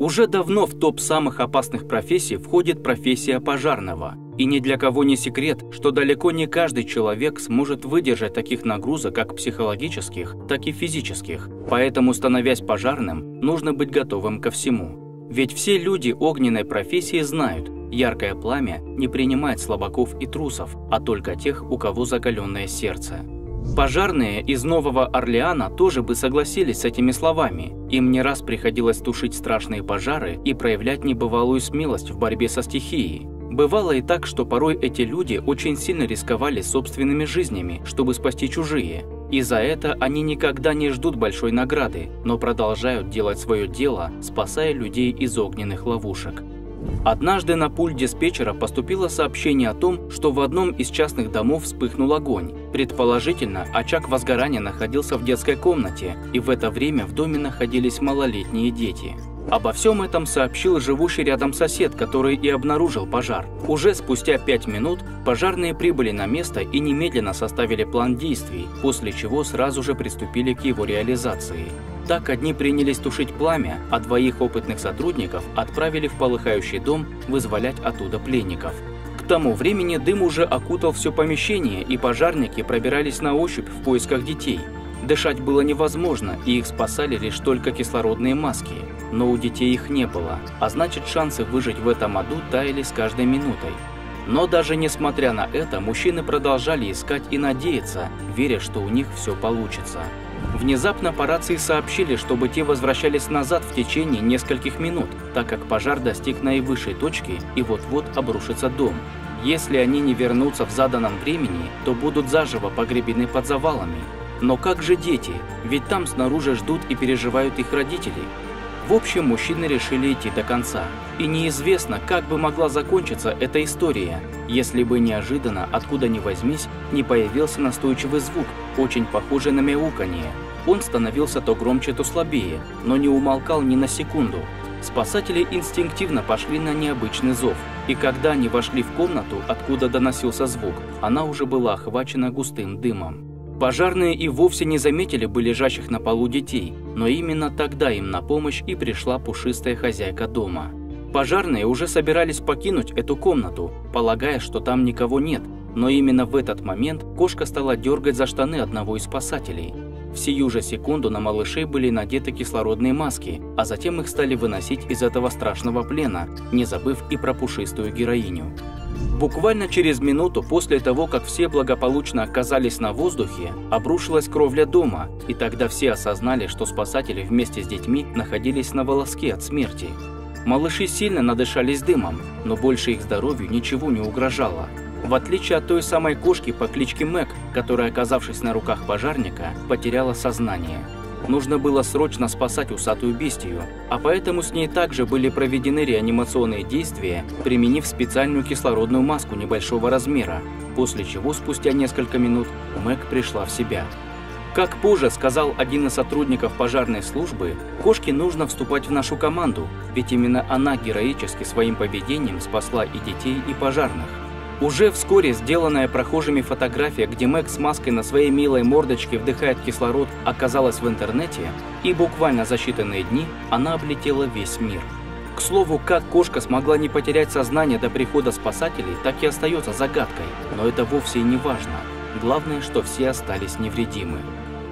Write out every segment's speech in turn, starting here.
Уже давно в топ самых опасных профессий входит профессия пожарного. И ни для кого не секрет, что далеко не каждый человек сможет выдержать таких нагрузок как психологических, так и физических. Поэтому, становясь пожарным, нужно быть готовым ко всему. Ведь все люди огненной профессии знают, яркое пламя не принимает слабаков и трусов, а только тех, у кого закаленное сердце. Пожарные из Нового Орлеана тоже бы согласились с этими словами. Им не раз приходилось тушить страшные пожары и проявлять небывалую смелость в борьбе со стихией. Бывало и так, что порой эти люди очень сильно рисковали собственными жизнями, чтобы спасти чужие. И за это они никогда не ждут большой награды, но продолжают делать свое дело, спасая людей из огненных ловушек. Однажды на пульт диспетчера поступило сообщение о том, что в одном из частных домов вспыхнул огонь. Предположительно, очаг возгорания находился в детской комнате, и в это время в доме находились малолетние дети. Обо всем этом сообщил живущий рядом сосед, который и обнаружил пожар. Уже спустя 5 минут пожарные прибыли на место и немедленно составили план действий, после чего сразу же приступили к его реализации. Так одни принялись тушить пламя, а двоих опытных сотрудников отправили в полыхающий дом вызволять оттуда пленников. К тому времени дым уже окутал все помещение, и пожарники пробирались на ощупь в поисках детей. Дышать было невозможно, и их спасали лишь только кислородные маски. Но у детей их не было, а значит, шансы выжить в этом аду таяли с каждой минутой. Но даже несмотря на это, мужчины продолжали искать и надеяться, веря, что у них все получится. Внезапно по рации сообщили, чтобы те возвращались назад в течение нескольких минут, так как пожар достиг наивысшей точки и вот-вот обрушится дом. Если они не вернутся в заданном времени, то будут заживо погребены под завалами. Но как же дети? Ведь там снаружи ждут и переживают их родители. В общем, мужчины решили идти до конца. И неизвестно, как бы могла закончиться эта история, если бы неожиданно, откуда ни возьмись, не появился настойчивый звук, очень похожий на мяуканье. Он становился то громче, то слабее, но не умолкал ни на секунду. Спасатели инстинктивно пошли на необычный зов, и когда они вошли в комнату, откуда доносился звук, она уже была охвачена густым дымом. Пожарные и вовсе не заметили бы лежащих на полу детей, но именно тогда им на помощь и пришла пушистая хозяйка дома. Пожарные уже собирались покинуть эту комнату, полагая, что там никого нет, но именно в этот момент кошка стала дергать за штаны одного из спасателей. В сию же секунду на малышей были надеты кислородные маски, а затем их стали выносить из этого страшного плена, не забыв и про пушистую героиню. Буквально через минуту после того, как все благополучно оказались на воздухе, обрушилась кровля дома, и тогда все осознали, что спасатели вместе с детьми находились на волоске от смерти. Малыши сильно надышались дымом, но больше их здоровью ничего не угрожало. В отличие от той самой кошки по кличке Мэг, которая, оказавшись на руках пожарника, потеряла сознание. Нужно было срочно спасать усатую бестию, а поэтому с ней также были проведены реанимационные действия, применив специальную кислородную маску небольшого размера, после чего спустя несколько минут Мэг пришла в себя. Как позже сказал один из сотрудников пожарной службы, кошке нужно вступать в нашу команду, ведь именно она героически своим поведением спасла и детей, и пожарных. Уже вскоре сделанная прохожими фотография, где Мэг с маской на своей милой мордочке вдыхает кислород, оказалась в интернете, и буквально за считанные дни она облетела весь мир. К слову, как кошка смогла не потерять сознание до прихода спасателей, так и остается загадкой, но это вовсе и не важно. Главное, что все остались невредимы.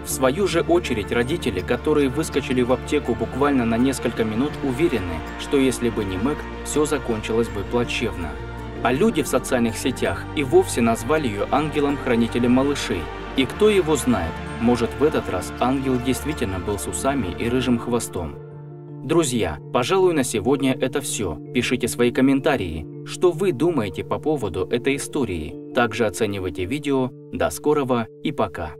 В свою же очередь родители, которые выскочили в аптеку буквально на несколько минут, уверены, что если бы не Мэг, все закончилось бы плачевно. А люди в социальных сетях и вовсе назвали ее ангелом-хранителем малышей. И кто его знает, может, в этот раз ангел действительно был с усами и рыжим хвостом. Друзья, пожалуй, на сегодня это все. Пишите свои комментарии, что вы думаете по поводу этой истории. Также оценивайте видео. До скорого и пока.